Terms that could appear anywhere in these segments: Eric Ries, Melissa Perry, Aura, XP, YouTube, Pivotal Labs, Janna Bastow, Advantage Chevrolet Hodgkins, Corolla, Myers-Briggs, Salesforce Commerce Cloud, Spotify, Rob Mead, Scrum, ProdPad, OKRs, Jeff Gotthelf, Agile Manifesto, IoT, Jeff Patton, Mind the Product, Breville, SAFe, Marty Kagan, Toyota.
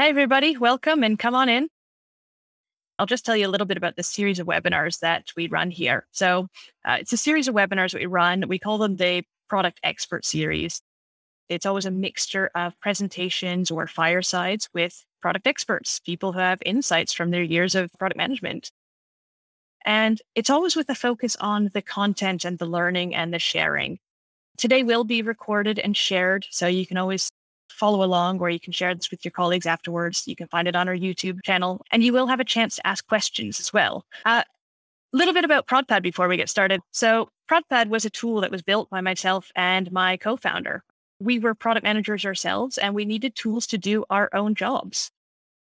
Hey, everybody, welcome and come on in. I'll just tell you a little bit about the series of webinars that we run here. So it's a series of webinars that we run. We call them the Product Expert Series. It's always a mixture of presentations or firesides with product experts, people who have insights from their years of product management. And it's always with a focus on the content and the learning and the sharing. Today will be recorded and shared, so you can always follow along, or you can share this with your colleagues afterwards. You can find it on our YouTube channel, and you will have a chance to ask questions as well. A little bit about ProdPad before we get started. So ProdPad was a tool that was built by myself and my co-founder. We were product managers ourselves, and we needed tools to do our own jobs.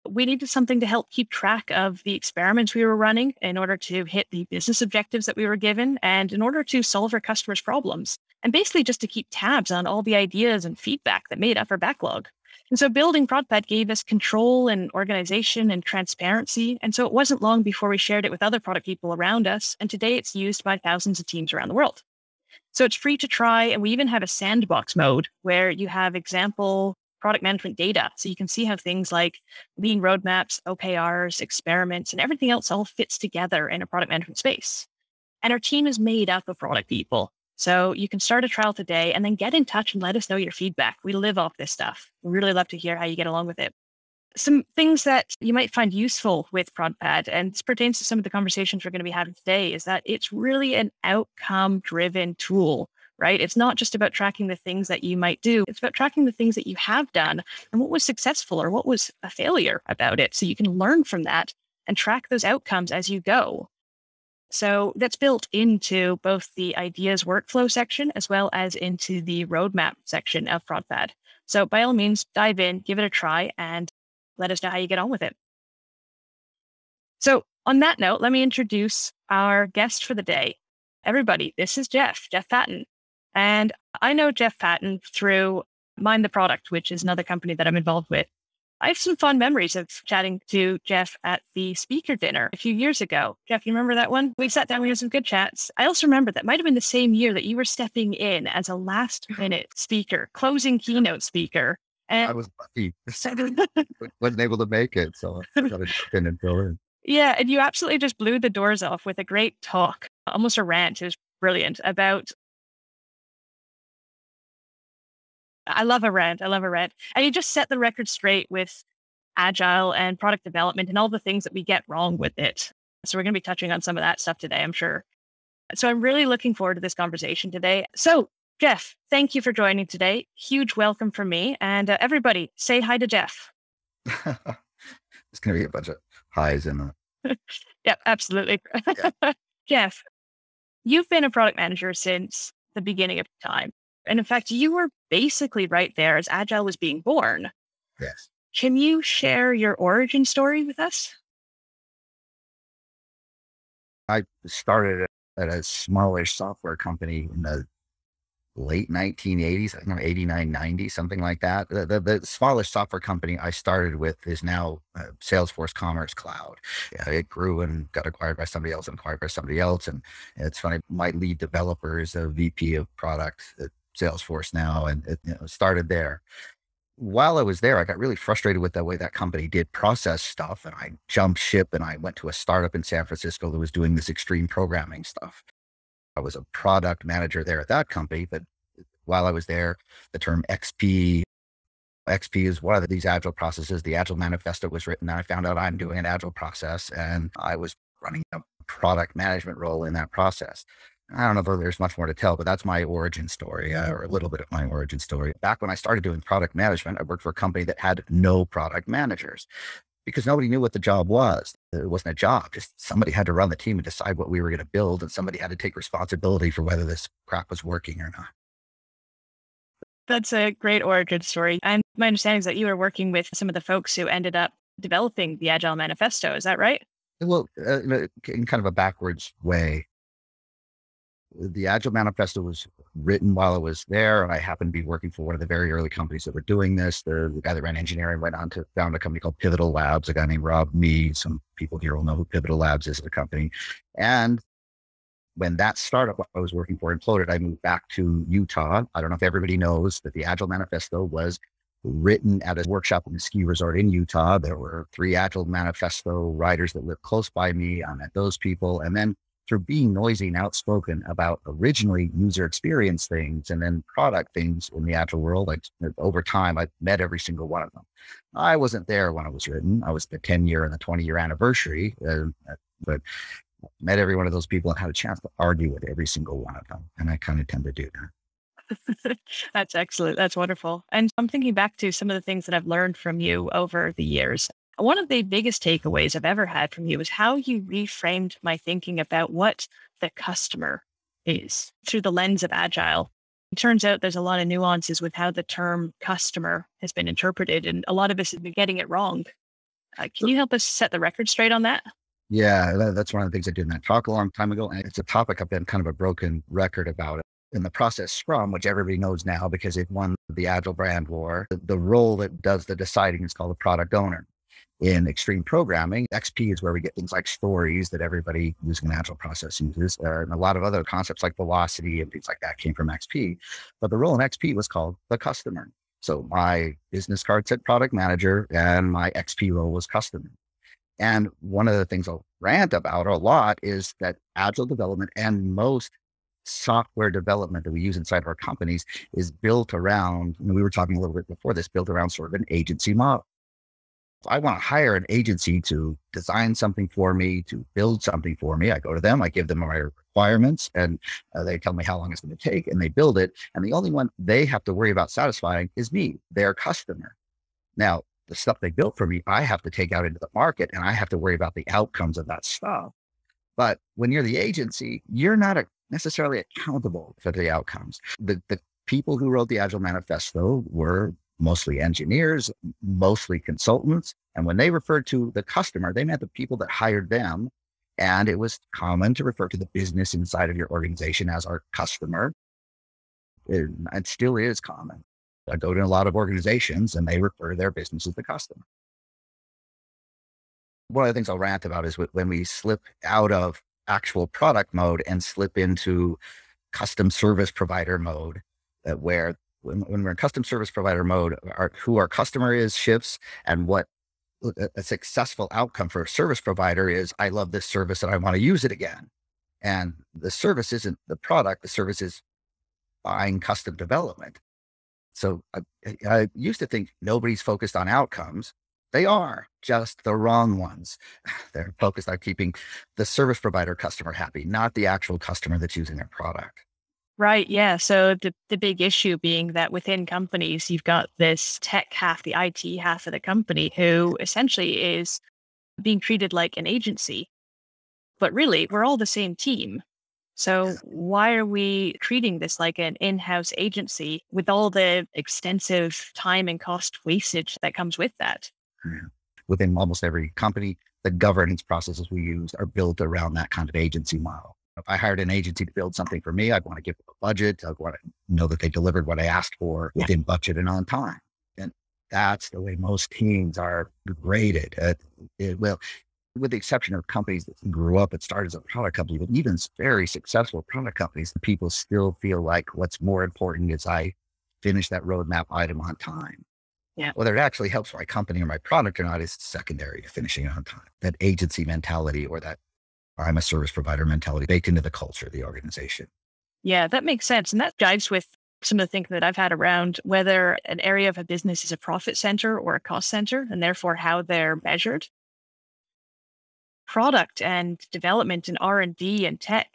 We needed something to help keep track of the experiments we were running in order to hit the business objectives that we were given, and in order to solve our customers' problems, and basically just to keep tabs on all the ideas and feedback that made up our backlog. And so building ProdPad gave us control and organization and transparency. And so it wasn't long before we shared it with other product people around us. And today it's used by thousands of teams around the world. So it's free to try. And we even have a sandbox mode where you have example product management data. So you can see how things like lean roadmaps, OKRs, experiments, and everything else all fits together in a product management space. And our team is made up of product people. So you can start a trial today and then get in touch and let us know your feedback. We live off this stuff. We really love to hear how you get along with it. Some things that you might find useful with ProdPad, and this pertains to some of the conversations we're going to be having today, is that it's really an outcome-driven tool, right? It's not just about tracking the things that you might do. It's about tracking the things that you have done and what was successful or what was a failure about it. So you can learn from that and track those outcomes as you go. So that's built into both the ideas workflow section as well as into the roadmap section of ProdPad. So by all means, dive in, give it a try, and let us know how you get on with it. So on that note, let me introduce our guest for the day. Everybody, this is Jeff Patton. And I know Jeff Patton through Mind the Product, which is another company that I'm involved with. I have some fond memories of chatting to Jeff at the speaker dinner a few years ago. Jeff, you remember that one? We sat down, we had some good chats. I also remember that might have been the same year that you were stepping in as a last-minute speaker, closing keynote speaker. And I was lucky. Wasn't able to make it, so I got to step in and fill in. Yeah, and you absolutely just blew the doors off with a great talk, almost a rant. It was brilliant about... I love a rant. And you just set the record straight with agile and product development and all the things that we get wrong with it. So we're going to be touching on some of that stuff today, I'm sure. So I'm really looking forward to this conversation today. So Jeff, thank you for joining today. Huge welcome from me. And everybody, say hi to Jeff. It's going to be a bunch of highs in there. Yep, absolutely. Yeah. Jeff, you've been a product manager since the beginning of time. And in fact, you were basically right there as Agile was being born. Yes. Can you share your origin story with us? I started at a smallish software company in the late 1980s, I think 89, 90, something like that. The smallest software company I started with is now Salesforce Commerce Cloud. It grew and got acquired by somebody else and acquired by somebody else. And it's funny, my lead developer is a VP of product at Salesforce now, and it started there. While I was there, I got really frustrated with the way that company did process stuff. And I jumped ship and I went to a startup in San Francisco that was doing this extreme programming stuff. I was a product manager there at that company, but while I was there, the term XP is one of these agile processes. The Agile Manifesto was written, and I found out I'm doing an agile process, and I was running a product management role in that process. I don't know if there's much more to tell, but that's my origin story, or a little bit of my origin story. Back when I started doing product management, I worked for a company that had no product managers, because nobody knew what the job was. It wasn't a job. Just somebody had to run the team and decide what we were going to build. And somebody had to take responsibility for whether this crap was working or not. That's a great origin story. And my understanding is that you were working with some of the folks who ended up developing the Agile Manifesto. Is that right? Well, in kind of a backwards way. The Agile Manifesto was written while I was there, and I happened to be working for one of the very early companies that were doing this. The guy that ran engineering went on to found a company called Pivotal Labs, a guy named Rob Mead. Some people here will know who Pivotal Labs is, the company. And when that startup I was working for imploded, I moved back to Utah. I don't know if everybody knows that the Agile Manifesto was written at a workshop in the ski resort in Utah. There were 3 Agile Manifesto writers that lived close by me. I met those people. And then through being noisy and outspoken about originally user experience things and then product things in the Agile world, like over time, I met every single one of them. I wasn't there when it was written. I was the 10-year and the 20-year anniversary, but met every one of those people and had a chance to argue with every single one of them. And I kind of tend to do that. That's excellent. That's wonderful. And I'm thinking back to some of the things that I've learned from you over the years. One of the biggest takeaways I've ever had from you is how you reframed my thinking about what the customer is through the lens of Agile. It turns out there's a lot of nuances with how the term customer has been interpreted, and a lot of us have been getting it wrong. Can you help us set the record straight on that? Yeah, that's one of the things I did in that talk a long time ago. And it's a topic I've been kind of a broken record about. In the process Scrum, which everybody knows now because it won the Agile brand war, the role that does the deciding is called the product owner. In extreme programming, XP is where we get things like stories that everybody using an Agile process uses, and a lot of other concepts like velocity and things like that came from XP. But the role in XP was called the customer. So my business card said product manager and my XP role was customer. And one of the things I'll rant about a lot is that Agile development and most software development that we use inside of our companies is built around, and we were talking a little bit before this, built around sort of an agency model. If I want to hire an agency to design something for me, to build something for me, I go to them, I give them my requirements, and they tell me how long it's going to take, and they build it. And the only one they have to worry about satisfying is me, their customer. Now, the stuff they built for me, I have to take out into the market, and I have to worry about the outcomes of that stuff. But when you're the agency, you're not necessarily accountable for the outcomes. The people who wrote the Agile Manifesto were mostly engineers, mostly consultants. And when they referred to the customer, they meant the people that hired them. And it was common to refer to the business inside of your organization as our customer. It still is common. I go to a lot of organizations and they refer to their business as the customer. One of the things I'll rant about is when we slip out of actual product mode and slip into custom service provider mode, where when we're in custom service provider mode, who our customer is shifts, and what a successful outcome for a service provider is, I love this service and I want to use it again. And the service isn't the product, the service is buying custom development. So I used to think nobody's focused on outcomes. They are, just the wrong ones. They're focused on keeping the service provider customer happy, not the actual customer that's using their product. Right. Yeah. So the big issue being that within companies, you've got this tech half, the IT half of the company, who essentially is being treated like an agency. But really, we're all the same team. So why are we treating this like an in-house agency with all the extensive time and cost wastage that comes with that? Within almost every company, the governance processes we use are built around that kind of agency model. If I hired an agency to build something for me, I'd want to give them a budget. I'd want to know that they delivered what I asked for within budget and on time. And that's the way most teams are graded. Well, with the exception of companies that grew up and started as a product company, but even very successful product companies, people still feel like what's more important is I finish that roadmap item on time. Yeah. Whether it actually helps my company or my product or not is secondary to finishing it on time. That agency mentality, or that I'm a service provider mentality, baked into the culture of the organization. Yeah, that makes sense. And that jives with some of the thinking that I've had around whether an area of a business is a profit center or a cost center, and therefore how they're measured. Product and development and R&D and tech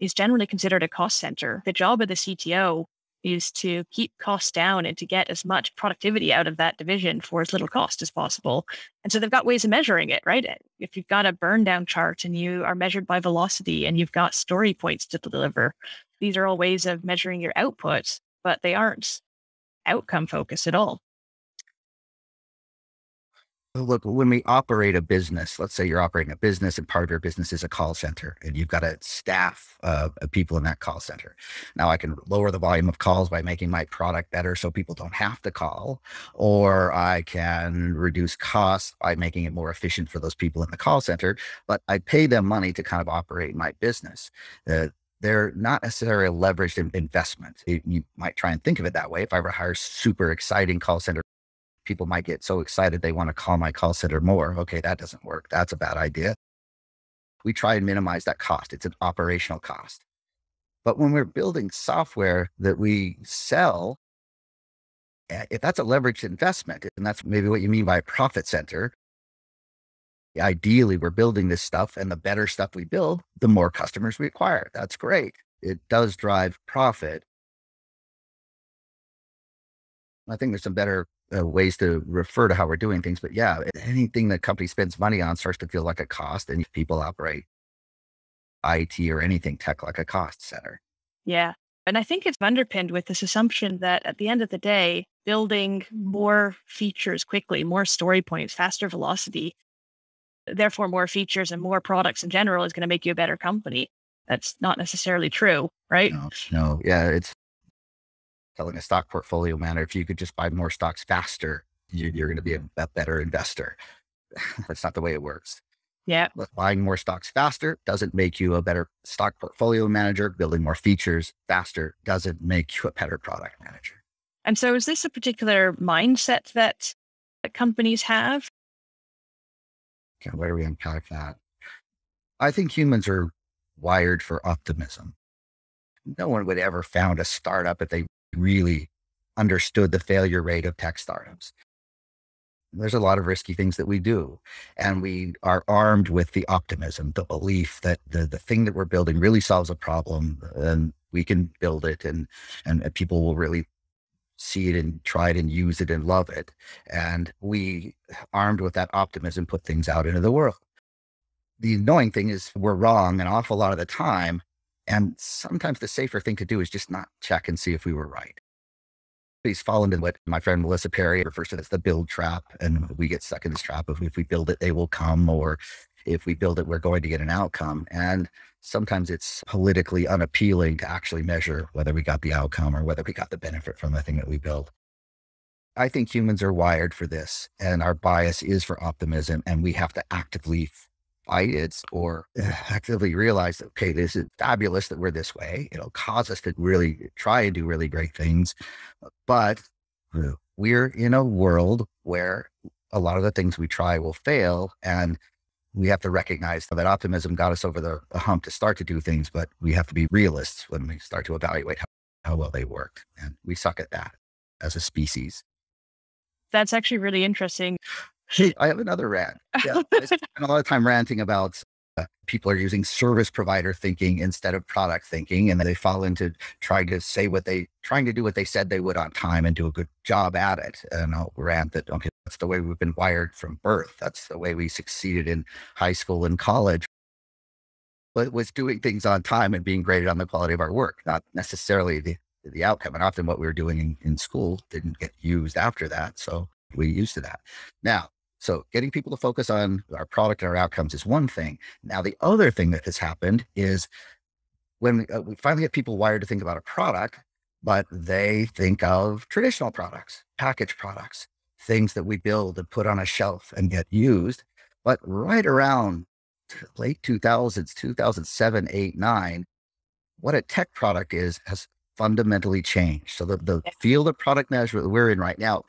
is generally considered a cost center. The job of the CTO is to keep costs down and to get as much productivity out of that division for as little cost as possible. And so they've got ways of measuring it, right? If you've got a burn down chart and you are measured by velocity and you've got story points to deliver, these are all ways of measuring your output, but they aren't outcome focused at all. Look, when we operate a business, let's say you're operating a business and part of your business is a call center, and you've got a staff of people in that call center. Now I can lower the volume of calls by making my product better so people don't have to call, or I can reduce costs by making it more efficient for those people in the call center, but I pay them money to kind of operate my business. They're not necessarily a leveraged investment. You might try and think of it that way. If I were to hire super exciting call center people might get so excited they want to call my call center more. Okay, that doesn't work. That's a bad idea. We try and minimize that cost. It's an operational cost. But when we're building software that we sell, if that's a leveraged investment, and that's maybe what you mean by a profit center, ideally we're building this stuff, and the better stuff we build, the more customers we acquire. That's great. It does drive profit. I think there's some better ways to refer to how we're doing things, but yeah, anything that company spends money on starts to feel like a cost, and people operate IT or anything tech like a cost center. Yeah. And I think it's underpinned with this assumption that at the end of the day, building more features quickly, more story points, faster velocity, therefore more features and more products in general is going to make you a better company. That's not necessarily true, right? No. Yeah. It's telling a stock portfolio manager, if you could just buy more stocks faster, you're going to be a better investor. That's not the way it works. Yeah. Buying more stocks faster doesn't make you a better stock portfolio manager. Building more features faster doesn't make you a better product manager. And so is this a particular mindset that companies have? Okay, where do we unpack that? I think humans are wired for optimism. No one would ever found a startup if they really understood the failure rate of tech startups. There's a lot of risky things that we do, and we are armed with the optimism, the belief that the thing that we're building really solves a problem, and we can build it, and people will really see it and try it and use it and love it. And we, armed with that optimism, put things out into the world. The annoying thing is we're wrong an awful lot of the time. And sometimes the safer thing to do is just not check and see if we were right. He's fallen into what my friend Melissa Perry refers to as the build trap. And we get stuck in this trap of if we build it, they will come, or if we build it, we're going to get an outcome. And sometimes it's politically unappealing to actually measure whether we got the outcome or whether we got the benefit from the thing that we build. I think humans are wired for this, and our bias is for optimism, and we have to actively fight it or actively realize, okay, this is fabulous that we're this way. It'll cause us to really try and do really great things. But we're in a world where a lot of the things we try will fail. And we have to recognize that optimism got us over the hump to start to do things, but we have to be realists when we start to evaluate how well they worked. And we suck at that as a species. That's actually really interesting. I have another rant. Yeah, I spend a lot of time ranting about people are using service provider thinking instead of product thinking, and they fall into trying to do what they said they would on time and do a good job at it. And I'll rant that, okay, that's the way we've been wired from birth. That's the way we succeeded in high school and college. But it was doing things on time and being graded on the quality of our work, not necessarily the outcome. And often what we were doing in school didn't get used after that. So we're used to that now. So getting people to focus on our product and our outcomes is one thing. Now, the other thing that has happened is when we finally get people wired to think about a product, but they think of traditional products, packaged products, things that we build and put on a shelf and get used. But right around late 2000s, 2007, 8, 9, what a tech product is has fundamentally changed. So the field of product management that we're in right now,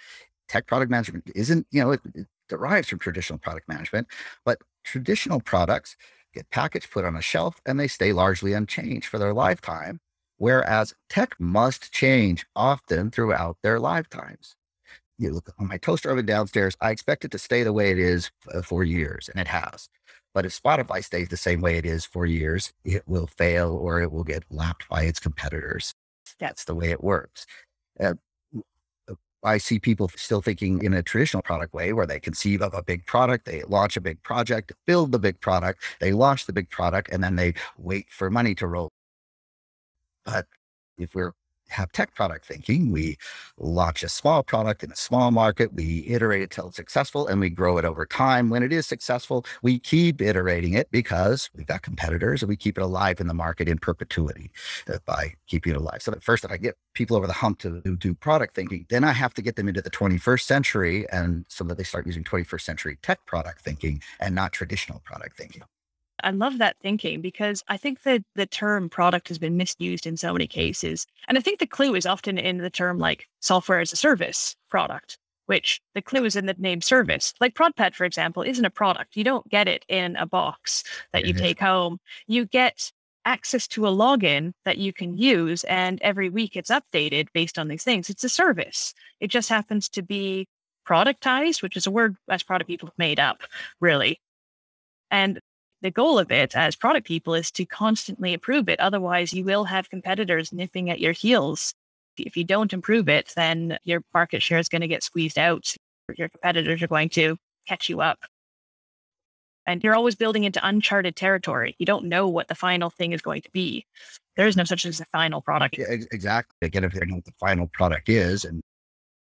tech product management isn't, it derives from traditional product management, but traditional products get packaged, put on a shelf, and they stay largely unchanged for their lifetime, whereas tech must change often throughout their lifetimes. You look on my toaster oven downstairs, I expect it to stay the way it is for years, and it has. But if Spotify stays the same way it is for years, it will fail or it will get lapped by its competitors. That's the way it works. I see people still thinking in a traditional product way where they conceive of a big product, they launch a big project, build the big product, they launch the big product, and then they wait for money to roll. But if we have tech product thinking, we launch a small product in a small market, we iterate it till it's successful, and we grow it over time. When it is successful, we keep iterating it because we've got competitors, and we keep it alive in the market in perpetuity by keeping it alive. So at first, if I get people over the hump to do product thinking, then I have to get them into the 21st century, and so that they start using 21st century tech product thinking and not traditional product thinking. I love that thinking, because I think that the term product has been misused in so many cases. And I think the clue is often in the term like software as a service product, which the clue is in the name service. Like ProdPad, for example, isn't a product. You don't get it in a box that you take home. You get access to a login that you can use, and every week it's updated based on these things. It's a service. It just happens to be productized, which is a word as product people have made up, really. And the goal of it as product people is to constantly improve it. Otherwise, you will have competitors nipping at your heels. If you don't improve it, then your market share is going to get squeezed out. Your competitors are going to catch you up. And you're always building into uncharted territory. You don't know what the final thing is going to be. There is no such thing as a final product. Yeah, exactly. Again, if they know what the final product is, and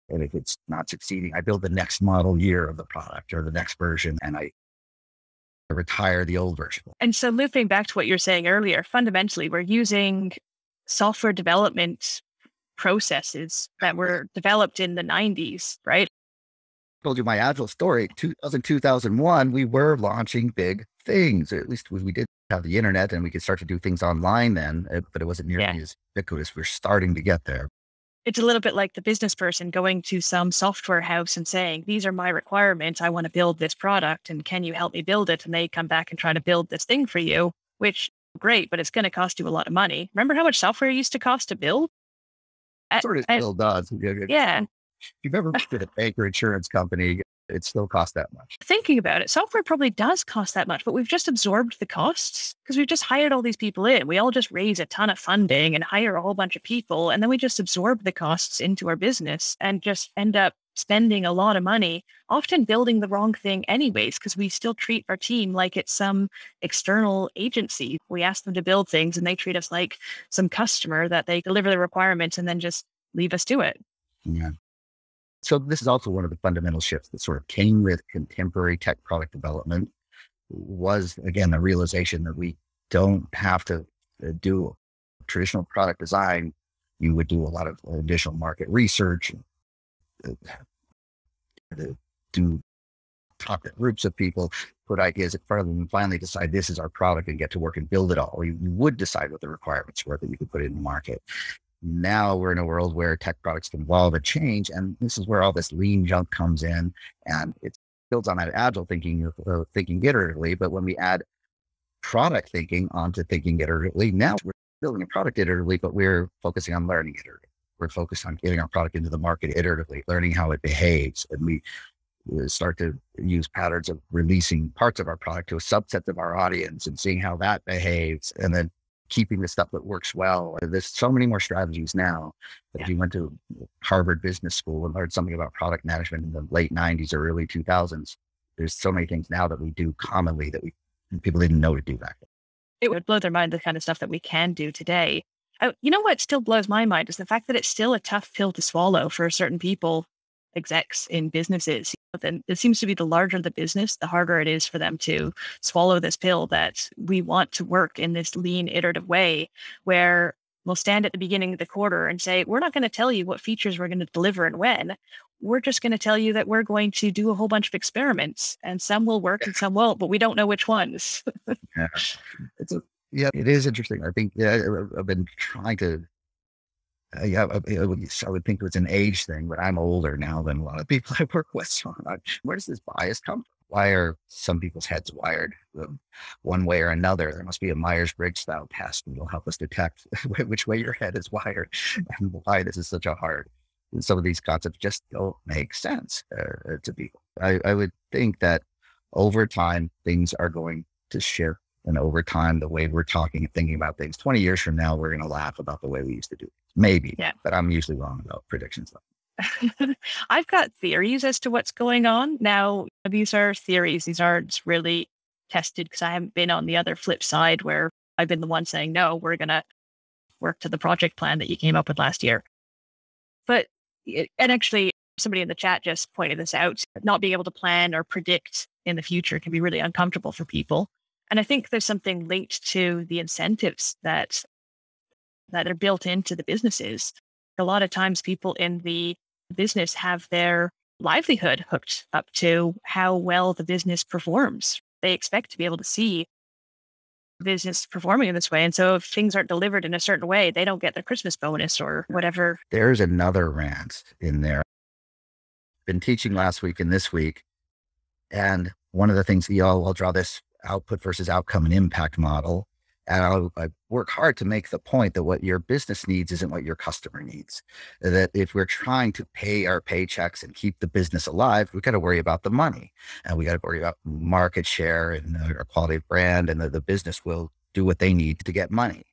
if it's not succeeding, I build the next model year of the product or the next version, and I retire the old version. And so looping back to what you're saying earlier, fundamentally, we're using software development processes that were developed in the 90s, right? I told you my Agile story. 2001, we were launching big things. At least we did have the internet and we could start to do things online then, but it wasn't nearly as ubiquitous. We're starting to get there. It's a little bit like the business person going to some software house and saying, these are my requirements. I want to build this product. And can you help me build it? And they come back and try to build this thing for you, which great, but it's going to cost you a lot of money. Remember how much software used to cost to build? Sort of still does. Yeah. If you've ever worked at a bank or insurance company, it still costs that much. Thinking about it, software probably does cost that much, but we've just absorbed the costs because we've just hired all these people in. We all just raise a ton of funding and hire a whole bunch of people. And then we just absorb the costs into our business and just end up spending a lot of money, often building the wrong thing anyways, because we still treat our team like it's some external agency. We ask them to build things and they treat us like some customer that they deliver the requirements and then just leave us to it. Yeah. So this is also one of the fundamental shifts that sort of came with contemporary tech product development was, again, the realization that we don't have to do traditional product design. You would do a lot of additional market research, do talk to groups of people, put ideas in front of them, and finally decide this is our product and get to work and build it all. Or you would decide what the requirements were that you could put in the market. Now we're in a world where tech products can evolve and change. And this is where all this lean junk comes in. And it builds on that agile thinking, thinking iteratively. But when we add product thinking onto thinking iteratively, now we're building a product iteratively, but we're focusing on learning iteratively. We're focused on getting our product into the market iteratively, learning how it behaves. And we start to use patterns of releasing parts of our product to a subset of our audience and seeing how that behaves. And then keeping the stuff that works well. There's so many more strategies now. If you went to Harvard Business School and learned something about product management in the late 90s or early 2000s, there's so many things now that we do commonly that people didn't know to do back then. It would blow their mind, the kind of stuff that we can do today. You know what still blows my mind is the fact that it's still a tough pill to swallow for certain people, execs in businesses. Then it seems to be the larger the business, the harder it is for them to swallow this pill that we want to work in this lean, iterative way where we'll stand at the beginning of the quarter and say, we're not going to tell you what features we're going to deliver and when. We're just going to tell you that we're going to do a whole bunch of experiments and some will work and some won't, but we don't know which ones. Yeah, it is interesting. I think I've been trying to, I would think it was an age thing, but I'm older now than a lot of people I work with. So where does this bias come from? Why are some people's heads wired one way or another? There must be a Myers-Briggs style test that will help us detect which way your head is wired and why this is such a hard. And some of these concepts just don't make sense to people. I would think that over time, things are going to shift. And over time, the way we're talking and thinking about things, 20 years from now, we're going to laugh about the way we used to do it. Maybe, but I'm usually wrong about predictions. I've got theories as to what's going on. Now, these are theories. These aren't really tested because I haven't been on the other flip side where I've been the one saying, no, we're going to work to the project plan that you came up with last year. But, and actually, somebody in the chat just pointed this out, not being able to plan or predict in the future can be really uncomfortable for people. And I think there's something linked to the incentives that are built into the businesses. A lot of times people in the business have their livelihood hooked up to how well the business performs. They expect to be able to see business performing in this way. And so if things aren't delivered in a certain way, they don't get their Christmas bonus or whatever. There's another rant in there. been teaching last week and this week. And one of the things, I'll draw this output versus outcome and impact model. And I work hard to make the point that what your business needs isn't what your customer needs. That if we're trying to pay our paychecks and keep the business alive, we've got to worry about the money, and we got to worry about market share and our quality of brand, and the business will do what they need to get money.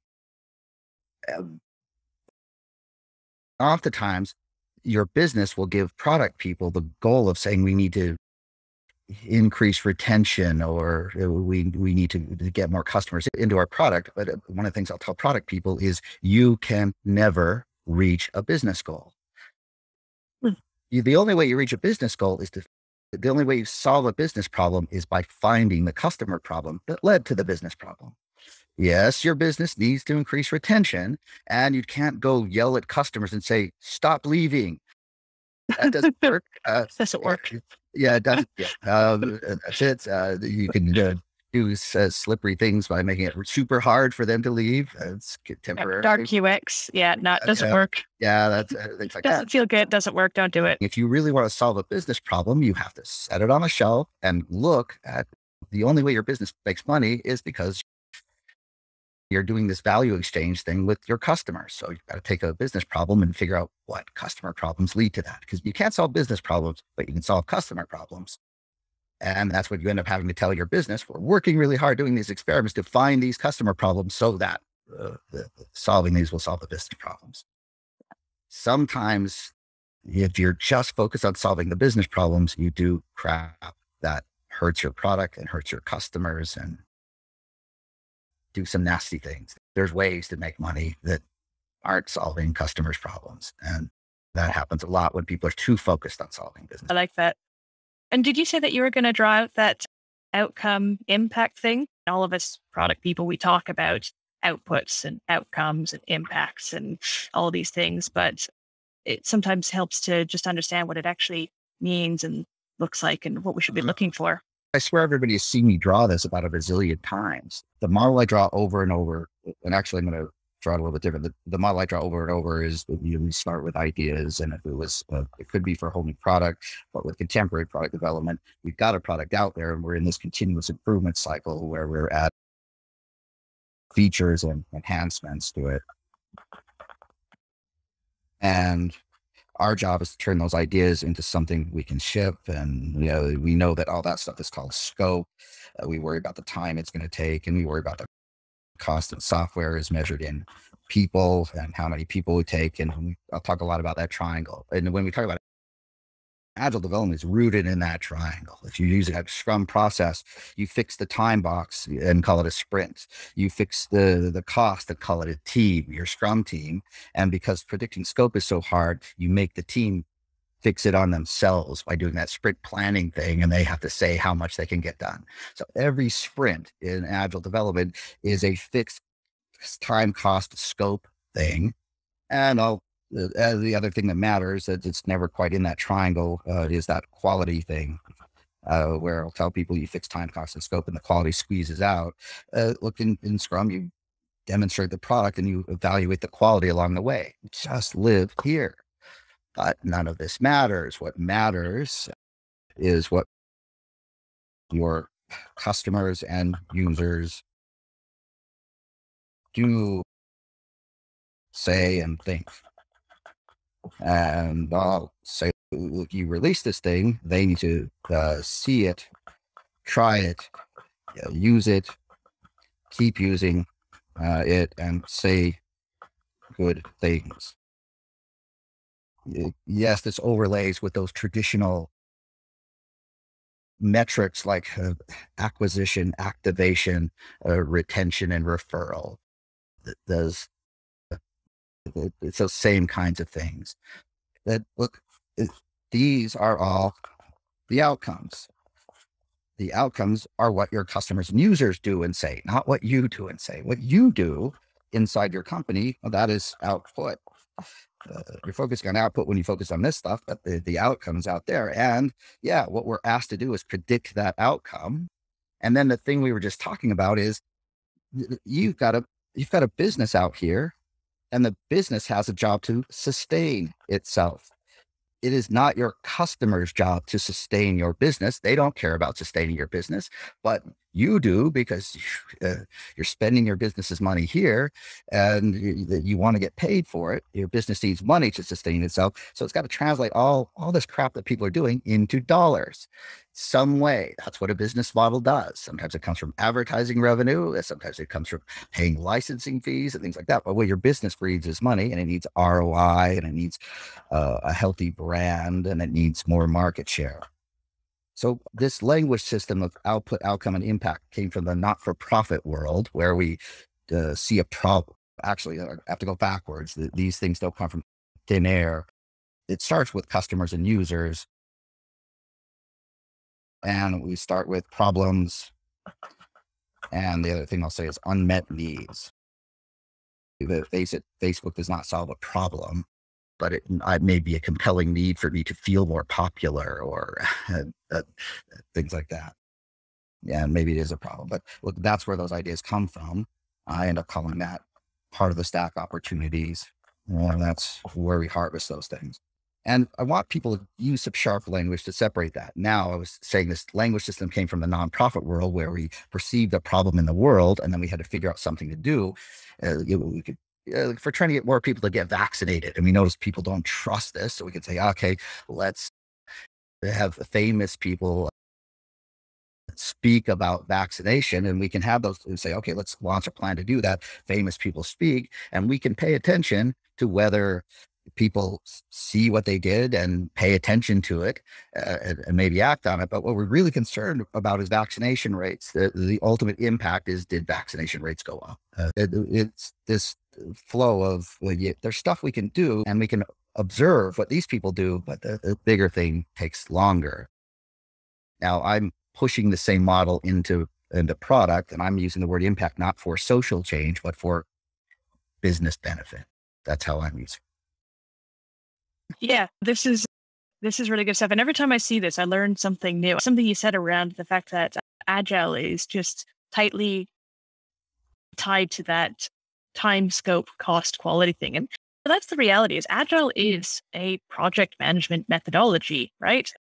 Oftentimes, your business will give product people the goal of saying we need to increase retention, or we need to get more customers into our product. But one of the things I'll tell product people is you can never reach a business goal. The only way you reach a business goal is the only way you solve a business problem is by finding the customer problem that led to the business problem. Yes, your business needs to increase retention, and you can't go yell at customers and say, stop leaving. That doesn't work. Doesn't work. Yeah, it doesn't. Yeah. That's it. You can do slippery things by making it super hard for them to leave. It's temporary. Dark UX. Yeah, doesn't work. Yeah, that's things like that. Doesn't feel good. Doesn't work. Don't do it. If you really want to solve a business problem, you have to set it on a shelf and look at the only way your business makes money is because you're doing this value exchange thing with your customers. So you've got to take a business problem and figure out what customer problems lead to that. Because you can't solve business problems, but you can solve customer problems. And that's what you end up having to tell your business. We're working really hard doing these experiments to find these customer problems so that solving these will solve the business problems. Sometimes if you're just focused on solving the business problems, you do crap that hurts your product and hurts your customers and do some nasty things. There's ways to make money that aren't solving customers' problems. And that happens a lot when people are too focused on solving business. I like that. And did you say that you were going to draw out that outcome impact thing? All of us product people, we talk about outputs and outcomes and impacts and all these things, but it sometimes helps to just understand what it actually means and looks like and what we should be looking for. I swear everybody has seen me draw this about a bazillion times. The model I draw over and over, and actually I'm going to draw it a little bit different. The model I draw over and over is we start with ideas, and if it was, it could be for a whole new product, but with contemporary product development, we've got a product out there and we're in this continuous improvement cycle where we're adding features and enhancements to it. And our job is to turn those ideas into something we can ship. And, we know that all that stuff is called scope. We worry about the time it's going to take, and we worry about the cost, and software is measured in people and how many people we take. And I'll talk a lot about that triangle. And when we talk about agile development, is rooted in that triangle. If you use a Scrum process, you fix the time box and call it a sprint. You fix the cost and call it a team, your Scrum team. And because predicting scope is so hard, you make the team fix it on themselves by doing that sprint planning thing. And they have to say how much they can get done. So every sprint in agile development is a fixed time, cost, scope thing. And the other thing that matters, that it's never quite in that triangle, is that quality thing, where I'll tell people you fix time, cost, and scope, and the quality squeezes out. Look, in Scrum, you demonstrate the product and you evaluate the quality along the way. Just live here. But none of this matters. What matters is what your customers and users do, say, and think. And I'll say, look, you release this thing, they need to see it, try it, use it, keep using it, and say good things. Yes, this overlays with those traditional metrics like acquisition, activation, retention, and referral. It's those same kinds of things that look, these are all the outcomes. The outcomes are what your customers and users do and say, not what you do and say. What you do inside your company, well, that is output. You're focusing on output when you focus on this stuff, but the outcomes out there. And yeah, what we're asked to do is predict that outcome. And then the thing we were just talking about is you've got a business out here. And the business has a job to sustain itself. It is not your customer's job to sustain your business. They don't care about sustaining your business, but you do, because you're spending your business's money here and you want to get paid for it. Your business needs money to sustain itself. So it's got to translate all this crap that people are doing into dollars some way. That's what a business model does. Sometimes it comes from advertising revenue. Sometimes it comes from paying licensing fees and things like that. But what your business breeds is money, and it needs ROI, and it needs a healthy brand, and it needs more market share. So this language system of output, outcome, and impact came from the not-for-profit world, where we see a problem. Actually, I have to go backwards. These things don't come from thin air. It starts with customers and users. And we start with problems. And the other thing I'll say is unmet needs. Face it, Facebook does not solve a problem, but it may be a compelling need for me to feel more popular or things like that. Yeah, maybe it is a problem, but look, that's where those ideas come from. I end up calling that part of the stack opportunities. And that's where we harvest those things. And I want people to use some sharp language to separate that. Now, I was saying this language system came from the nonprofit world, where we perceived a problem in the world, and then we had to figure out something to do. We could, for trying to get more people to get vaccinated. And we noticed people don't trust this. So we could say, okay, let's have famous people speak about vaccination, and we can have those and say, okay, let's launch a plan to do that. Famous people speak, and we can pay attention to whether people see what they did and pay attention to it and maybe act on it. But what we're really concerned about is vaccination rates. The ultimate impact is, did vaccination rates go up? It's this flow of, well, there's stuff we can do, and we can observe what these people do, but the bigger thing takes longer. Now, I'm pushing the same model into product, and I'm using the word impact, not for social change, but for business benefit. That's how I'm using it. Yeah, this is really good stuff. And every time I see this, I learn something new. Something you said around the fact that Agile is just tightly tied to that time, scope, cost, quality thing. And that's the reality, is Agile is a project management methodology, right?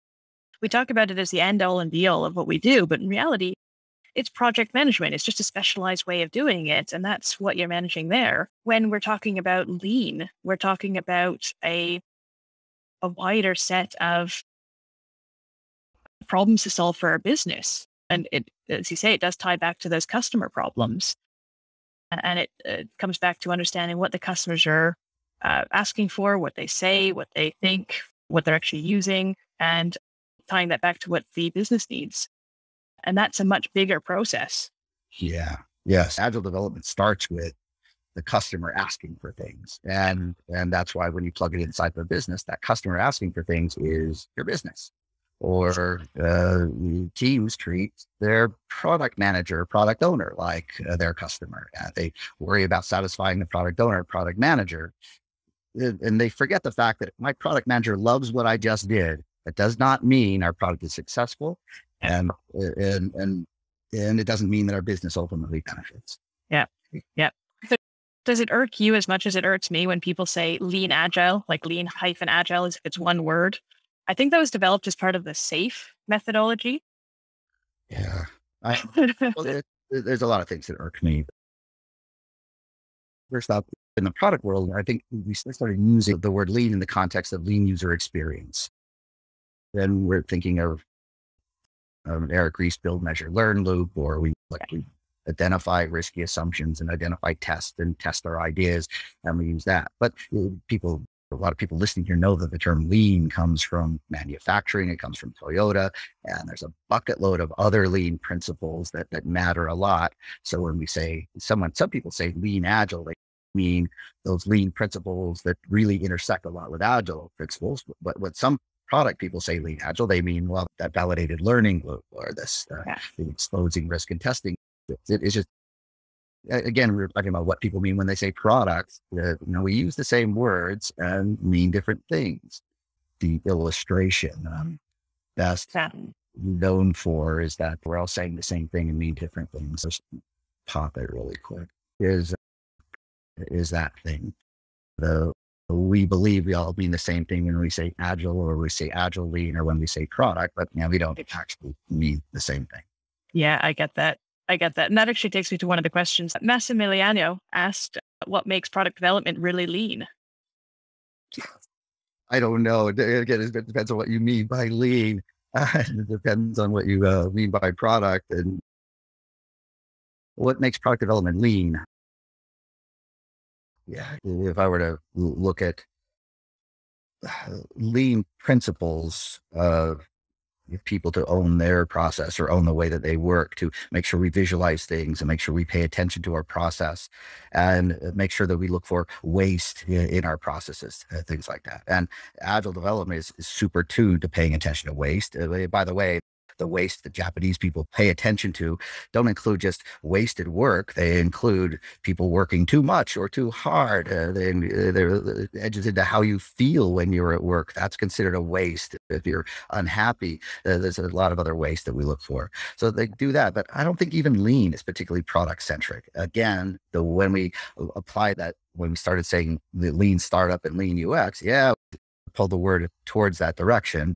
We talk about it as the end all and be all of what we do, but in reality, it's project management. It's just a specialized way of doing it. And that's what you're managing there. When we're talking about lean, we're talking about a wider set of problems to solve for our business. And it, as you say, it does tie back to those customer problems. And it comes back to understanding what the customers are asking for, what they say, what they think, what they're actually using, and tying that back to what the business needs. And that's a much bigger process. Yeah. Yes. Agile development starts with the customer asking for things. And that's why when you plug it inside of a business, that customer asking for things is your business. Or teams treat their product manager, product owner, like their customer. They worry about satisfying the product owner, product manager. And they forget the fact that my product manager loves what I just did. That does not mean our product is successful. And it doesn't mean that our business ultimately benefits. Yeah. Yeah. Does it irk you as much as it irks me when people say lean agile, like lean-agile as if it's one word? I think that was developed as part of the SAFe methodology. Yeah. There's a lot of things that irk me. First off, in the product world, I think we started using the word lean in the context of lean user experience. Then we're thinking of Eric Ries build, measure, learn loop, or we identify risky assumptions and identify tests and test their ideas, and we use that. But a lot of people listening here know that the term lean comes from manufacturing. It comes from Toyota, and there's a bucket load of other lean principles that matter a lot. So when we say some people say lean agile, they mean those lean principles that really intersect a lot with agile principles. But what some product people say lean agile, they mean, well, that validated learning loop, or this the exposing risk and testing. It's just, again, we're talking about what people mean when they say product. We use the same words and mean different things. The illustration best known for is that we're all saying the same thing and mean different things. Let's pop it really quick. Is that thing. The We believe we all mean the same thing when we say agile or we say agile lean or when we say product, but you know, we don't actually mean the same thing. Yeah, I get that. And that actually takes me to one of the questions that Massimiliano asked, what makes product development really lean? I don't know. Again, it depends on what you mean by lean. It depends on what you mean by product. And what makes product development lean? Yeah, if I were to look at lean principles of people to own their process or own the way that they work, to make sure we visualize things and make sure we pay attention to our process and make sure that we look for waste in our processes, things like that. And agile development is super tuned to paying attention to waste. By the way, the waste that Japanese people pay attention to don't include just wasted work. They include people working too much or too hard. They're edges into how you feel when you're at work. That's considered a waste. If you're unhappy, there's a lot of other waste that we look for. So they do that, but I don't think even lean is particularly product centric. Again, when we apply that, when we started saying the lean startup and lean UX, yeah, pull the word towards that direction.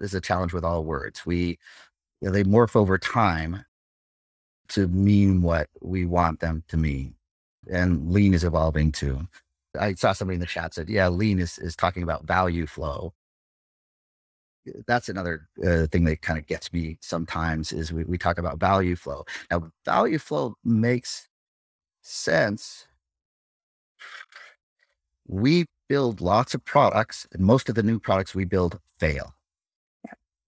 Is a challenge with all words. They morph over time to mean what we want them to mean. And lean is evolving too. I saw somebody in the chat said, yeah, lean is talking about value flow. That's another thing that kind of gets me sometimes is we talk about value flow. Now, value flow makes sense. We build lots of products and most of the new products we build fail.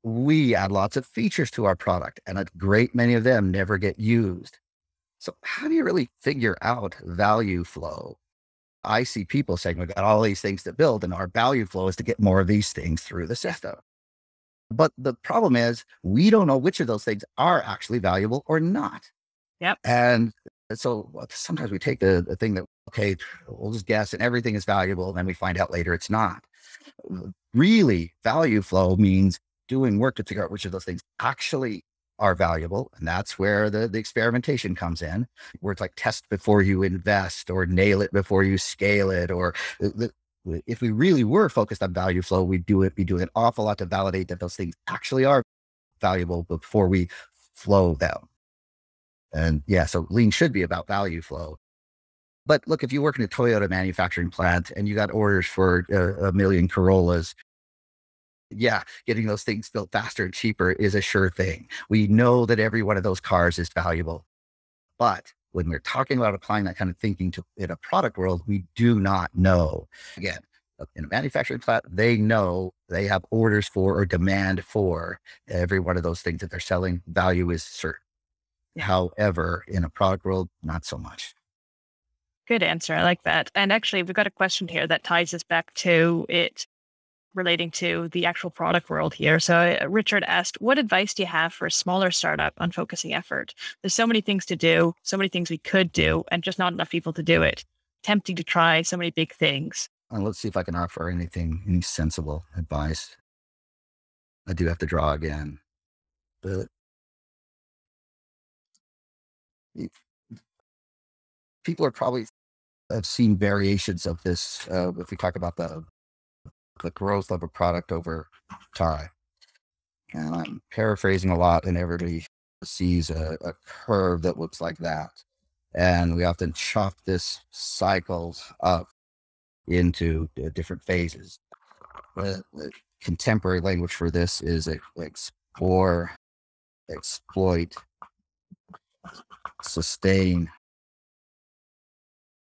We add lots of features to our product and a great many of them never get used. So how do you really figure out value flow? I see people saying, we've got all these things to build and our value flow is to get more of these things through the system. But the problem is we don't know which of those things are actually valuable or not. Yep. And so sometimes we take the thing that, okay, we'll just guess and everything is valuable. And then we find out later it's not. Really, value flow means doing work to figure out which of those things actually are valuable. And that's where the experimentation comes in, where it's like test before you invest or nail it before you scale it. Or if we really were focused on value flow, we'd be doing an awful lot to validate that those things actually are valuable before we flow them. And yeah, so lean should be about value flow. But look, if you work in a Toyota manufacturing plant and you got orders for a million Corollas, yeah, getting those things built faster and cheaper is a sure thing. We know that every one of those cars is valuable. But when we're talking about applying that kind of thinking to in a product world, we do not know. Again, in a manufacturing plant, they know they have orders for or demand for every one of those things that they're selling. Value is certain. Yeah. However, in a product world, not so much. Good answer. I like that. And actually, we've got a question here that ties us back to it. Relating to the actual product world here. So Richard asked, what advice do you have for a smaller startup on focusing effort? There's so many things to do, so many things we could do, and just not enough people to do it. Tempting to try so many big things. And let's see if I can offer any sensible advice. I do have to draw again, but people are probably have seen variations of this. If we talk about the growth of a product over time. And I'm paraphrasing a lot and everybody sees a curve that looks like that. And we often chop this cycle up into different phases. The contemporary language for this is explore, exploit, sustain,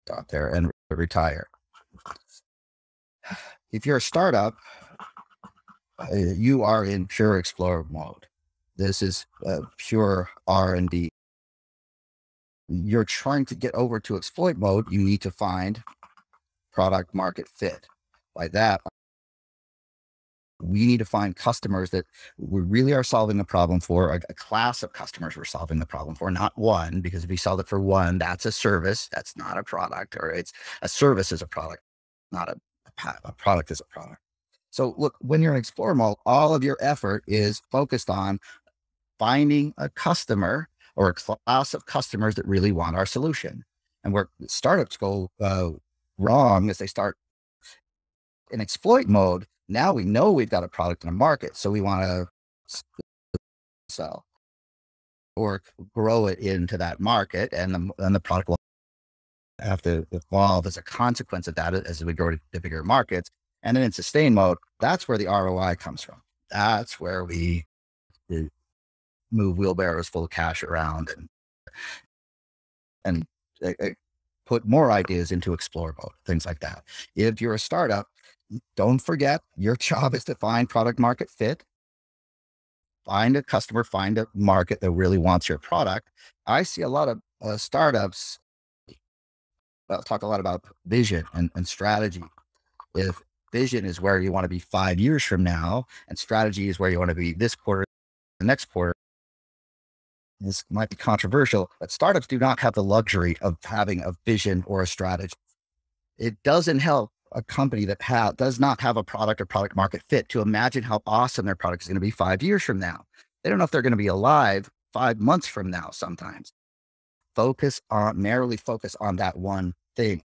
dot there, and retire. If you're a startup, you are in pure explorer mode. This is pure R&D. You're trying to get over to exploit mode. You need to find product market fit. By that, we need to find customers that we really are solving the problem for, a class of customers we're solving the problem for, not one, because if we solve it for one, that's a service. That's not a product, or it's a service is a product, not a product is a product. So look, when you're in Explorer mode, all of your effort is focused on finding a customer or a class of customers that really want our solution. And where startups go wrong is they start in exploit mode, now we know we've got a product in the market. So we want to sell or grow it into that market, and the product will have to evolve as a consequence of that as we go to the bigger markets. And then in sustain mode, that's where the ROI comes from. That's where we move wheelbarrows full of cash around and put more ideas into explore mode, things like that. If you're a startup, don't forget your job is to find product market fit, find a customer, find a market that really wants your product. I see a lot of startups talk a lot about vision and strategy. If vision is where you want to be 5 years from now, and strategy is where you want to be this quarter, the next quarter, this might be controversial, but startups do not have the luxury of having a vision or a strategy. It doesn't help a company that does not have a product or product market fit to imagine how awesome their product is going to be 5 years from now. They don't know if they're going to be alive 5 months from now sometimes. Narrowly focus on that one thing.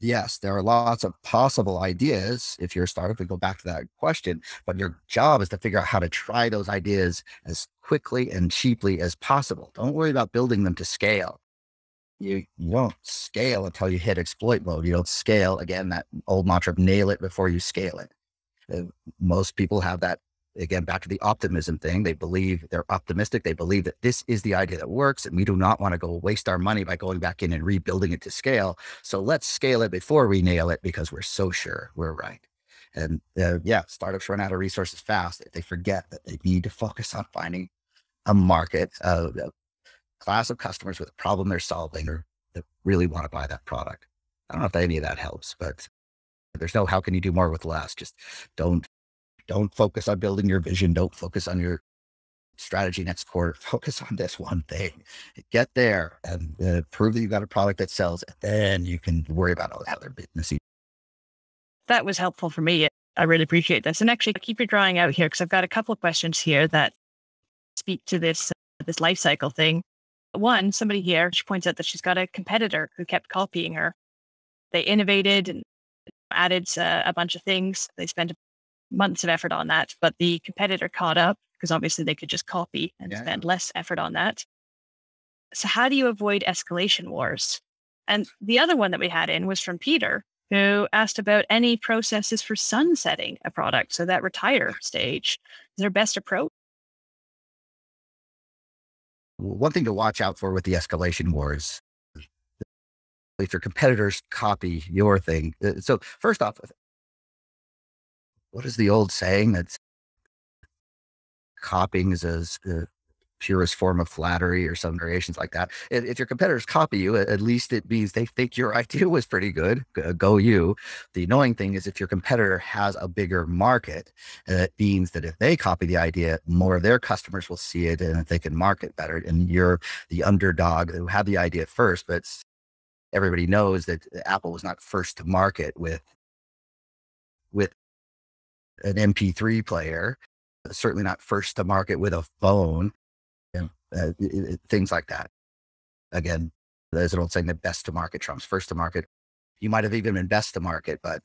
Yes, there are lots of possible ideas. If you're a startup, we go back to that question, but your job is to figure out how to try those ideas as quickly and cheaply as possible. Don't worry about building them to scale. You won't scale until you hit exploit mode. You don't scale. Again, that old mantra of nail it before you scale it. Most people have that, again, back to the optimism thing. They believe they're optimistic. They believe that this is the idea that works, and we do not want to go waste our money by going back in and rebuilding it to scale. So let's scale it before we nail it because we're so sure we're right. And yeah, startups run out of resources fast if they forget that they need to focus on finding a market, a class of customers with a problem they're solving or that really want to buy that product. I don't know if any of that helps, but there's no how can you do more with less. Just don't focus on building your vision. Don't focus on your strategy next quarter. Focus on this one thing. Get there and prove that you've got a product that sells, and then you can worry about all the other business. That was helpful for me. I really appreciate this. And actually, keep your drawing out here because I've got a couple of questions here that speak to this life cycle thing. One, somebody here, she points out that she's got a competitor who kept copying her. They innovated and added a bunch of things. They spent months of effort on that, but the competitor caught up because obviously they could just copy and spend less effort on that. So how do you avoid escalation wars? And the other one that we had in was from Peter, who asked about any processes for sunsetting a product. So that retire stage is their best approach. One thing to watch out for with the escalation wars, if your competitors copy your thing. So first off, what is the old saying that's copying is the purest form of flattery or some variations like that? If your competitors copy you, at least it means they think your idea was pretty good. Go you. The annoying thing is if your competitor has a bigger market, it means that if they copy the idea, more of their customers will see it and they can market better. And you're the underdog who had the idea first, but everybody knows that Apple was not first to market with an MP3 player, certainly not first to market with a phone, things like that. Again, there's an old saying that best to market trumps first to market. You might have even been best to market, but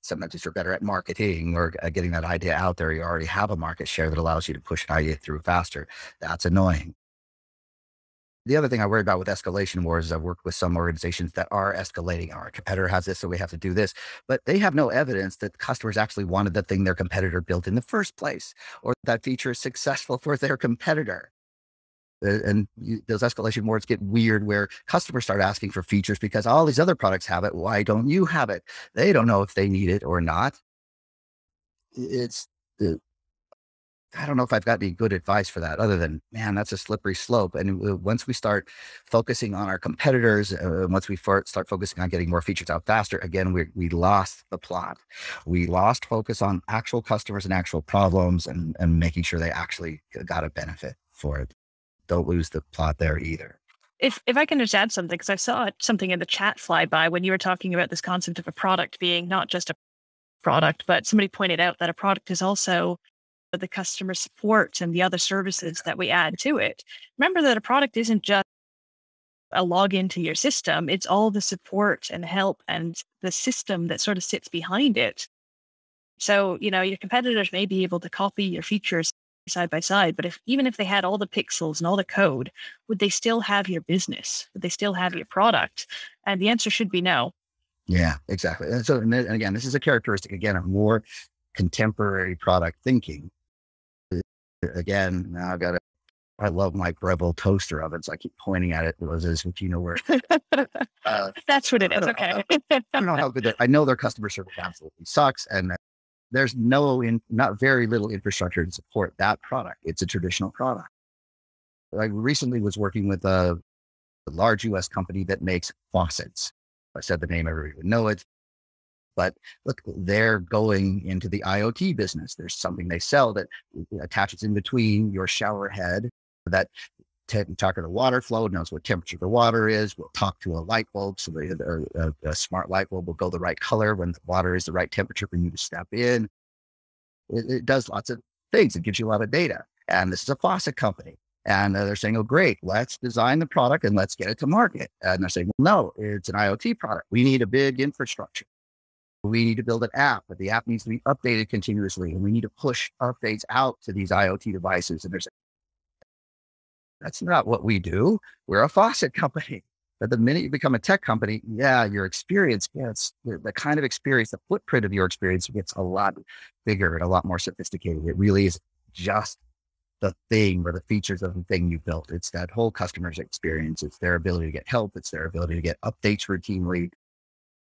sometimes if you're better at marketing or getting that idea out there, you already have a market share that allows you to push an idea through faster. That's annoying. The other thing I worry about with escalation wars is I've worked with some organizations that are escalating. Our competitor has this, so we have to do this. But they have no evidence that customers actually wanted the thing their competitor built in the first place, or that feature is successful for their competitor. And those escalation wars get weird where customers start asking for features because all these other products have it. Why don't you have it? They don't know if they need it or not. I don't know if I've got any good advice for that other than, man, that's a slippery slope. And once we start focusing on our competitors, once we start focusing on getting more features out faster, again, we lost the plot. We lost focus on actual customers and actual problems and making sure they actually got a benefit for it. Don't lose the plot there either. If I can just add something, because I saw something in the chat fly by when you were talking about this concept of a product being not just a product, but somebody pointed out that a product is also the customer support and the other services that we add to it. Remember that a product isn't just a login to your system. It's all the support and help and the system that sort of sits behind it. So, you know, your competitors may be able to copy your features side by side, but even if they had all the pixels and all the code, would they still have your business? Would they still have your product? And the answer should be no. Yeah, exactly. And so, and again, this is a characteristic, again, of more contemporary product thinking. Again, now I've got I love my Breville toaster ovens. I keep pointing at it. It was as if you know where. That's what it is. Okay. I don't know how good I know their customer service absolutely sucks. And there's not very little infrastructure to support that product. It's a traditional product. I recently was working with a large US company that makes faucets. If I said the name, everybody would know it. But look, they're going into the IoT business. There's something they sell that attaches in between your shower head that talk to the water flow, knows what temperature the water is, will talk to a light bulb. So a smart light bulb will go the right color when the water is the right temperature for you to step in. It does lots of things. It gives you a lot of data. And this is a faucet company. And they're saying, oh, great, let's design the product and let's get it to market. And they're saying, well, no, it's an IoT product. We need a big infrastructure. We need to build an app, but the app needs to be updated continuously. And we need to push updates out to these IoT devices. And they're saying, that's not what we do. We're a faucet company. But the minute you become a tech company, yeah, your experience gets, the kind of experience, the footprint of your experience gets a lot bigger and a lot more sophisticated. It really is just the thing or the features of the thing you built. It's that whole customer's experience. It's their ability to get help. It's their ability to get updates routinely.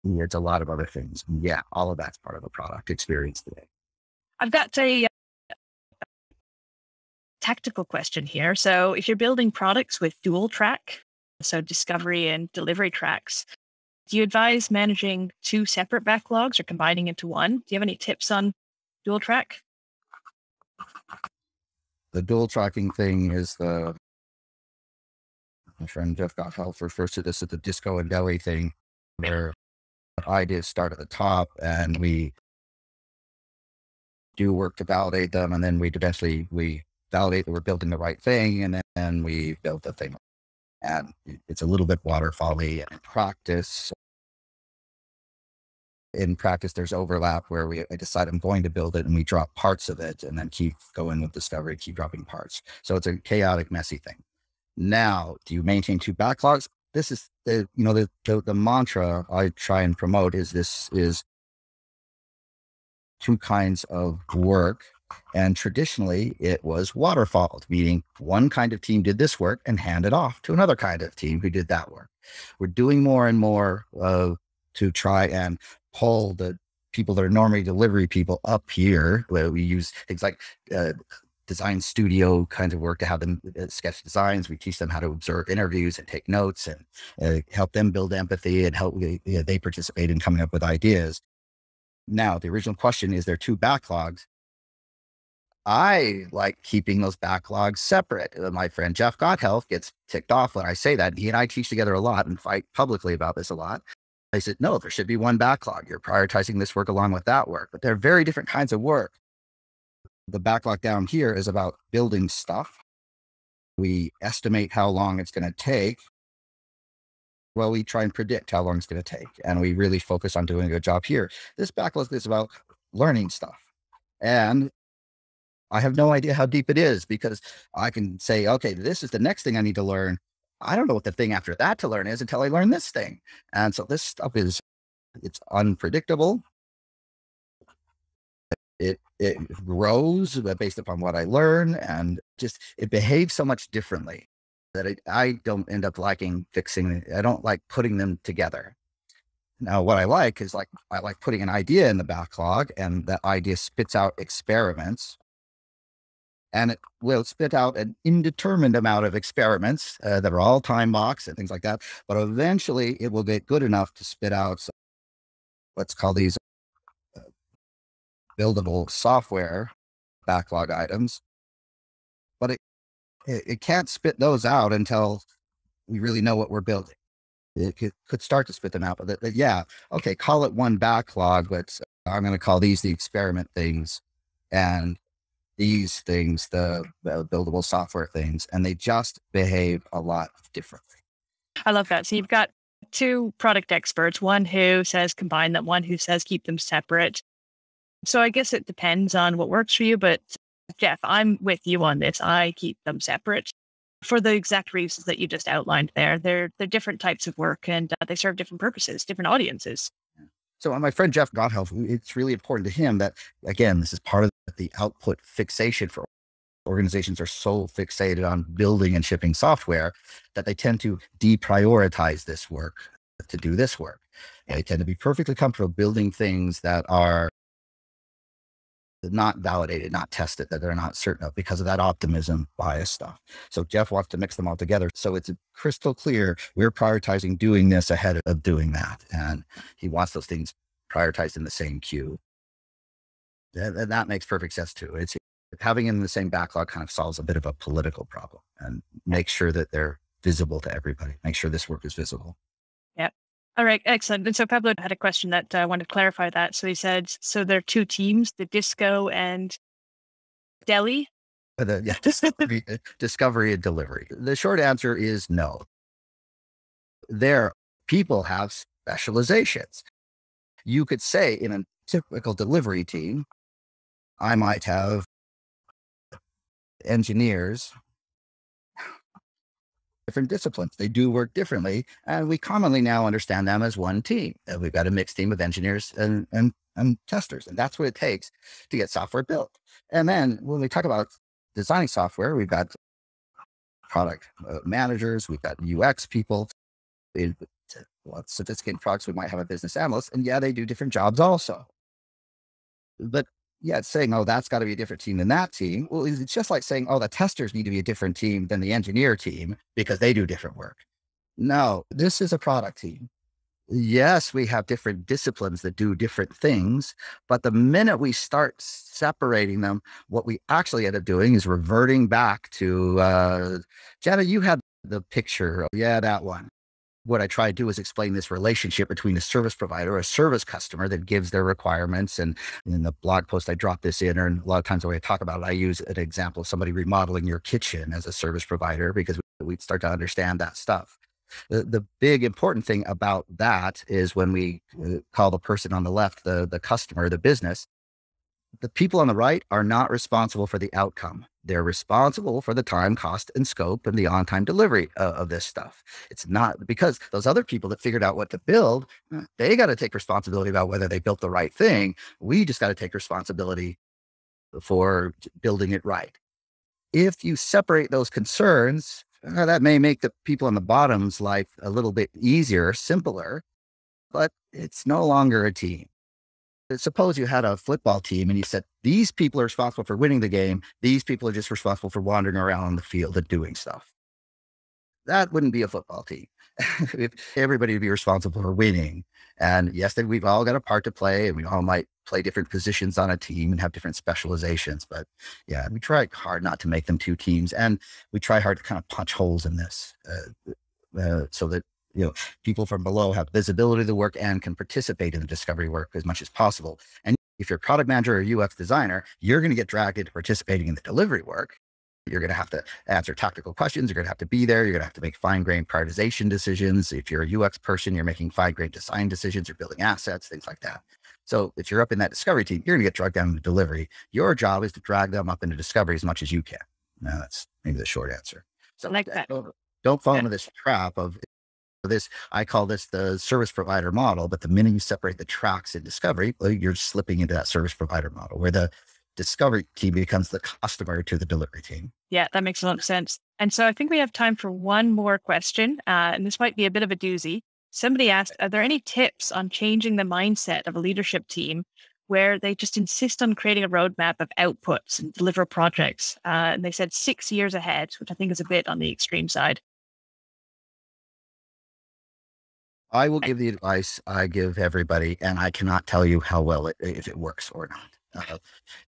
It's a lot of other things. And yeah, all of that's part of the product experience today. I've got a tactical question here. So if you're building products with dual track, so discovery and delivery tracks, do you advise managing two separate backlogs or combining into one? Do you have any tips on dual track? The dual tracking thing is my friend Jeff Gotthelf refers to this as the disco and deli thing, where I did start at the top and we do work to validate them. And then we validate that we're building the right thing. And then we build the thing. And it's a little bit waterfall-y. And in practice, there's overlap where I decide I'm going to build it and we drop parts of it and then keep going with discovery, keep dropping parts. So it's a chaotic, messy thing. Now, do you maintain two backlogs? This is the mantra I try and promote is this is two kinds of work. And traditionally it was waterfalled, meaning one kind of team did this work and hand it off to another kind of team who did that work. We're doing more and more to try and pull the people that are normally delivery people up here, where we use things like design studio kinds of work to have them sketch designs. We teach them how to observe interviews and take notes and help them build empathy and help they participate in coming up with ideas. Now, the original question is there two backlogs? I like keeping those backlogs separate. My friend Jeff Gotthelf gets ticked off when I say that. He and I teach together a lot and fight publicly about this a lot. I said, no, there should be one backlog. You're prioritizing this work along with that work, but they're very different kinds of work. The backlog down here is about building stuff. We estimate how long it's going to take. Well, we try and predict how long it's going to take. And we really focus on doing a good job here. This backlog is about learning stuff. And I have no idea how deep it is because I can say, okay, this is the next thing I need to learn. I don't know what the thing after that to learn is until I learn this thing. And so this stuff it's unpredictable. It grows based upon what I learn, and just it behaves so much differently that I don't end up liking fixing it. I don't like putting them together. Now, what I like is I like putting an idea in the backlog, and that idea spits out experiments, and it will spit out an indeterminate amount of experiments that are all time boxed and things like that. But eventually, it will get good enough to spit out some, let's call these buildable software backlog items, but it can't spit those out until we really know what we're building. It could start to spit them out, but yeah, okay, call it one backlog, but I'm going to call these the experiment things and these things the buildable software things, and they just behave a lot differently. I love that. So you've got two product experts, one who says combine them, one who says keep them separate. So I guess it depends on what works for you. But Jeff, I'm with you on this. I keep them separate for the exact reasons that you just outlined there. They're different types of work, and they serve different purposes, different audiences. So my friend Jeff Gotthelf, it's really important to him that, again, this is part of the output fixation for organizations are so fixated on building and shipping software that they tend to deprioritize this work to do this work. They tend to be perfectly comfortable building things that are not validated, not tested, that they're not certain of because of that optimism bias stuff. So Jeff wants to mix them all together. So it's crystal clear we're prioritizing doing this ahead of doing that. And he wants those things prioritized in the same queue. And that makes perfect sense too. It's having them in the same backlog kind of solves a bit of a political problem and make sure that they're visible to everybody. Make sure this work is visible. Yeah. All right, excellent. And so Pablo had a question that I wanted to clarify that. So he said, so there are two teams, the disco and deli? Yeah, discovery and delivery. The short answer is no. There, people have specializations. You could say in a typical delivery team, I might have engineers, different disciplines. They do work differently. And we commonly now understand them as one team. And we've got a mixed team of engineers and testers. And that's what it takes to get software built. And then when we talk about designing software, we've got product managers, we've got UX people. In sophisticated products, we might have a business analyst. And yeah, they do different jobs also. But yeah, it's saying, oh, that's got to be a different team than that team. Well, it's just like saying, oh, the testers need to be a different team than the engineer team because they do different work. No, this is a product team. Yes, we have different disciplines that do different things, but the minute we start separating them, what we actually end up doing is reverting back to, Janna, you had the picture of, yeah, that one. What I try to do is explain this relationship between a service provider or a service customer that gives their requirements. And in the blog post, I drop this in, or a lot of times the way I talk about it, I use an example of somebody remodeling your kitchen as a service provider, because we start to understand that stuff. The big important thing about that is when we call the person on the left, the customer, the business, the people on the right are not responsible for the outcome. They're responsible for the time, cost, and scope and the on-time delivery of this stuff. It's not because those other people that figured out what to build, they got to take responsibility about whether they built the right thing. We just got to take responsibility for building it right. If you separate those concerns, that may make the people on the bottom's life a little bit easier, simpler, but it's no longer a team. Suppose you had a football team and you said, these people are responsible for winning the game. These people are just responsible for wandering around on the field and doing stuff. That wouldn't be a football team. Everybody would be responsible for winning. And yes, then we've all got a part to play, and we all might play different positions on a team and have different specializations. But yeah, we try hard not to make them two teams. And we try hard to kind of punch holes in this so that people from below have visibility of the work and can participate in the discovery work as much as possible. And if you're a product manager or UX designer, you're going to get dragged into participating in the delivery work. You're going to have to answer tactical questions. You're going to have to be there. You're going to have to make fine-grained prioritization decisions. If you're a UX person, you're making fine-grained design decisions. You're building assets, things like that. So if you're up in that discovery team, you're going to get dragged down into delivery. Your job is to drag them up into discovery as much as you can. Now, that's maybe the short answer. So like that. Don't fall into this trap of this. I call this the service provider model, but the minute you separate the tracks in discovery, you're slipping into that service provider model where the discovery team becomes the customer to the delivery team. Yeah, that makes a lot of sense. And so I think we have time for one more question, and this might be a bit of a doozy. Somebody asked, are there any tips on changing the mindset of a leadership team where they just insist on creating a roadmap of outputs and deliver projects? And they said 6 years ahead, which I think is a bit on the extreme side. I will give the advice I give everybody, and I cannot tell you how well if it works or not.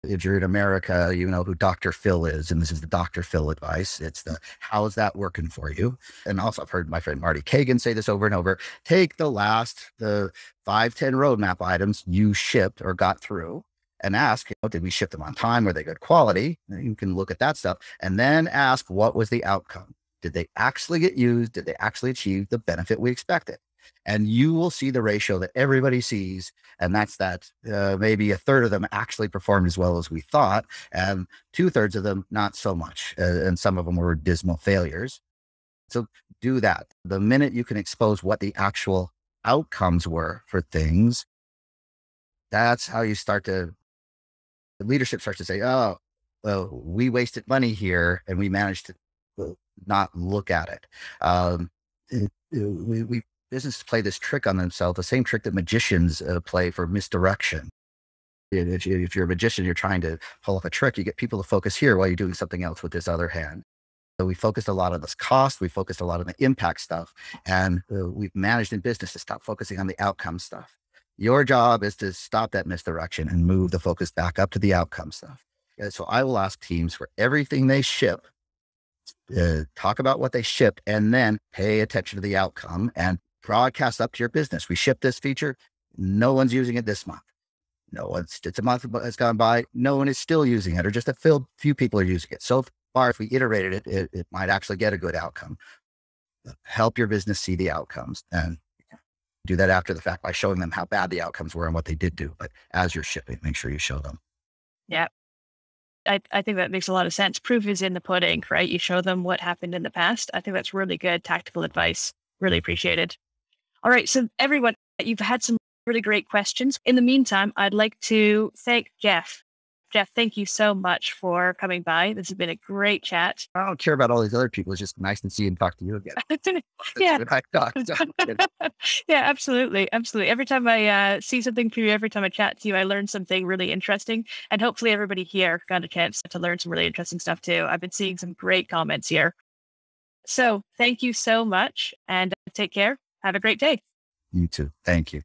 If you're in America, you know who Dr. Phil is, and this is the Dr. Phil advice. It's the, how is that working for you? And also I've heard my friend Marty Kagan say this over and over, take the 5-10 roadmap items you shipped or got through and ask, did we ship them on time? Were they good quality? You can look at that stuff and then ask, what was the outcome? Did they actually get used? Did they actually achieve the benefit we expected? And you will see the ratio that everybody sees. And that's that maybe a third of them actually performed as well as we thought. And 2/3 of them, not so much. And some of them were dismal failures. So do that. The minute you can expose what the actual outcomes were for things, that's how you start to, the leadership starts to say, oh, well, we wasted money here and we managed to not look at it. Businesses play this trick on themselves, the same trick that magicians play for misdirection. If you're a magician, you're trying to pull off a trick, you get people to focus here while you're doing something else with this other hand. So we focused a lot on this cost. We focused a lot on the impact stuff. And we've managed in business to stop focusing on the outcome stuff. Your job is to stop that misdirection and move the focus back up to the outcome stuff. So I will ask teams for everything they ship, talk about what they shipped, and then pay attention to the outcome and broadcast up to your business. We shipped this feature. No one's using it this month. It's a month that's gone by. No one is still using it, or just a few people are using it. So far, if we iterated it, it might actually get a good outcome. Help your business see the outcomes and do that after the fact by showing them how bad the outcomes were and what they did do. But as you're shipping, make sure you show them. Yeah. I think that makes a lot of sense. Proof is in the pudding, right? You show them what happened in the past. I think that's really good tactical advice. Really appreciated. All right. So everyone, you've had some really great questions. In the meantime, I'd like to thank Jeff. Jeff, thank you so much for coming by. This has been a great chat. I don't care about all these other people. It's just nice to see and talk to you again. Yeah. Yeah, absolutely. Absolutely. Every time I see something from you, every time I chat to you, I learn something really interesting. And hopefully everybody here got a chance to learn some really interesting stuff too. I've been seeing some great comments here. So thank you so much and take care. Have a great day. You too. Thank you.